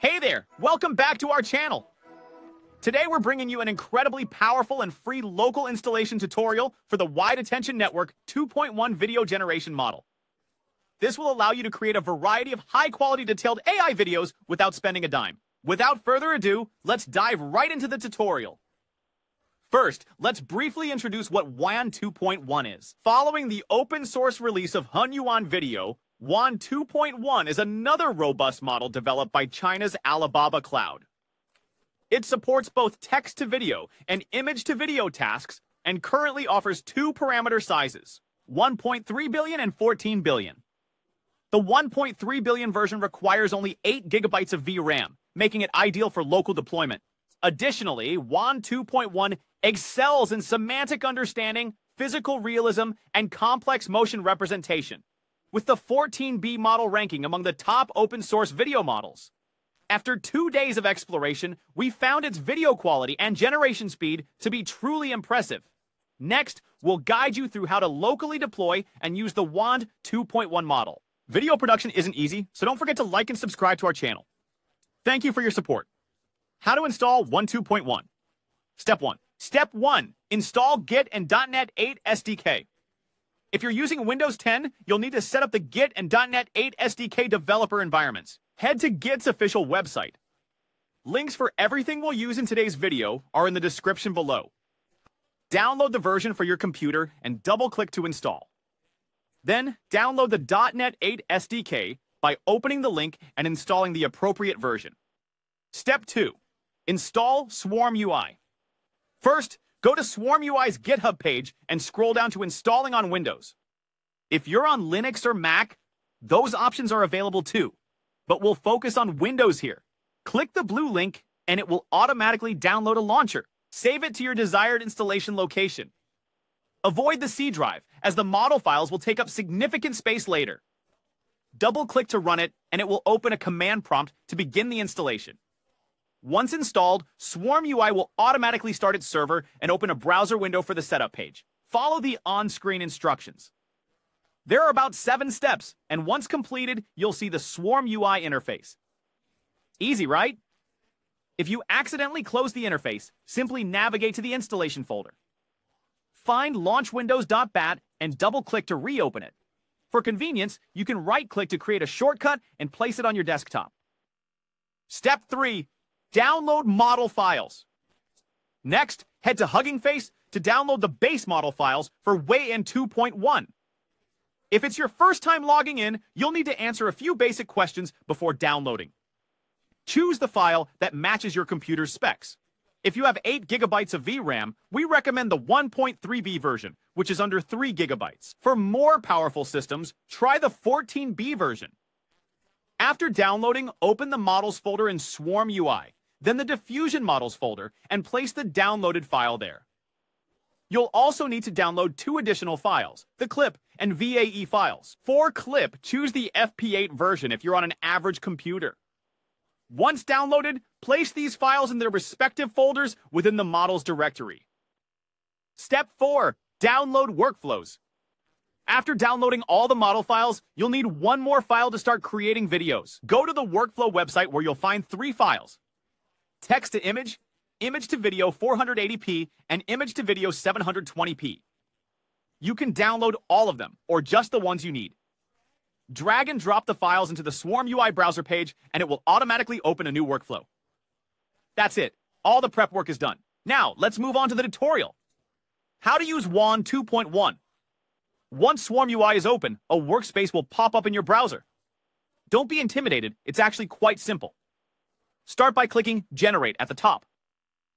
Hey there, welcome back to our channel. Today we're bringing you an incredibly powerful and free local installation tutorial for the Wide Attention Network 2.1 video generation model. This will allow you to create a variety of high-quality detailed AI videos without spending a dime. Without further ado, let's dive right into the tutorial. First, let's briefly introduce what WAN 2.1 is. Following the open-source release of Hunyuan Video, WAN 2.1 is another robust model developed by China's Alibaba Cloud. It supports both text-to-video and image-to-video tasks and currently offers two parameter sizes, 1.3 billion and 14 billion. The 1.3 billion version requires only 8 gigabytes of VRAM, making it ideal for local deployment. Additionally, WAN 2.1 excels in semantic understanding, physical realism, and complex motion representation, with the 14B model ranking among the top open-source video models. After 2 days of exploration, we found its video quality and generation speed to be truly impressive. Next, we'll guide you through how to locally deploy and use the WAN 2.1 model. Video production isn't easy, so don't forget to like and subscribe to our channel. Thank you for your support. How to install WAN 2.1. Step 1. Install Git and .NET 8 SDK. If you're using Windows 10, you'll need to set up the Git and .NET 8 SDK developer environments. Head to Git's official website. Links for everything we'll use in today's video are in the description below. Download the version for your computer and double-click to install. Then, download the .NET 8 SDK by opening the link and installing the appropriate version. Step 2. Install SwarmUI. First, go to SwarmUI's GitHub page and scroll down to Installing on Windows. If you're on Linux or Mac, those options are available too, but we'll focus on Windows here. Click the blue link and it will automatically download a launcher. Save it to your desired installation location. Avoid the C drive, as the model files will take up significant space later. Double-click to run it and it will open a command prompt to begin the installation. Once installed, SwarmUI will automatically start its server and open a browser window for the setup page. Follow the on-screen instructions. There are about 7 steps, and once completed, you'll see the SwarmUI interface. Easy, right? If you accidentally close the interface, simply navigate to the installation folder. Find launchwindows.bat and double-click to reopen it. For convenience, you can right-click to create a shortcut and place it on your desktop. Step 3. Download model files. Next, head to Hugging Face to download the base model files for WAN 2.1. If it's your first time logging in, you'll need to answer a few basic questions before downloading. Choose the file that matches your computer's specs. If you have 8 gigabytes of VRAM, we recommend the 1.3B version, which is under 3 gigabytes. For more powerful systems, try the 14B version. After downloading, open the Models folder in SwarmUI, then the Diffusion Models folder, and place the downloaded file there. You'll also need to download 2 additional files, the clip and VAE files. For clip, choose the FP8 version if you're on an average computer. Once downloaded, place these files in their respective folders within the models directory. Step 4. Download workflows. After downloading all the model files, you'll need one more file to start creating videos. Go to the workflow website where you'll find 3 files: text to image, image to video 480p, and image to video 720p. You can download all of them, or just the ones you need. Drag and drop the files into the SwarmUI browser page, and it will automatically open a new workflow. That's it. All the prep work is done. Now, let's move on to the tutorial. How to use WAN 2.1. Once SwarmUI is open, a workspace will pop up in your browser. Don't be intimidated, it's actually quite simple. Start by clicking Generate at the top.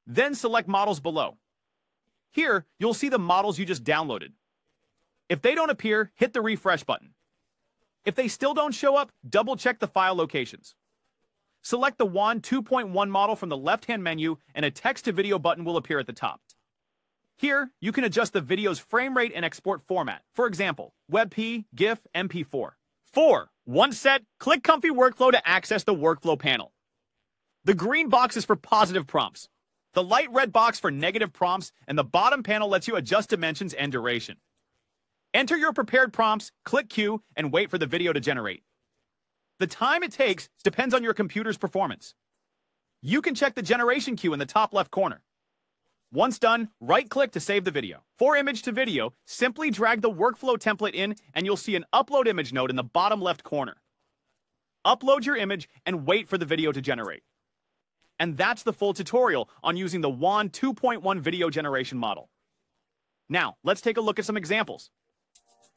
Then select Models below. Here, you'll see the models you just downloaded. If they don't appear, hit the Refresh button. If they still don't show up, double-check the file locations. Select the WAN 2.1 model from the left-hand menu, and a text-to-video button will appear at the top. Here, you can adjust the video's frame rate and export format. For example, WebP, GIF, MP4. 4. Once set, click Comfy Workflow to access the workflow panel. The green box is for positive prompts, the light red box for negative prompts, and the bottom panel lets you adjust dimensions and duration. Enter your prepared prompts, click Queue, and wait for the video to generate. The time it takes depends on your computer's performance. You can check the generation queue in the top left corner. Once done, right-click to save the video. For image to video, simply drag the workflow template in and you'll see an upload image node in the bottom left corner. Upload your image and wait for the video to generate. And that's the full tutorial on using the WAN 2.1 video generation model. Now, let's take a look at some examples.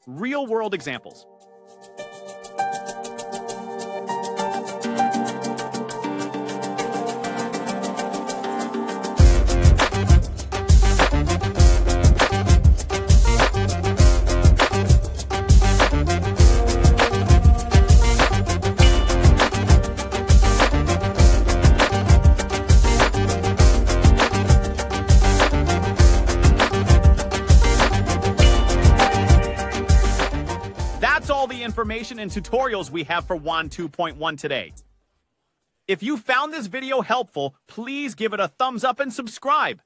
Real-world examples. That's all the information and tutorials we have for WAN 2.1 today. If you found this video helpful, please give it a thumbs up and subscribe.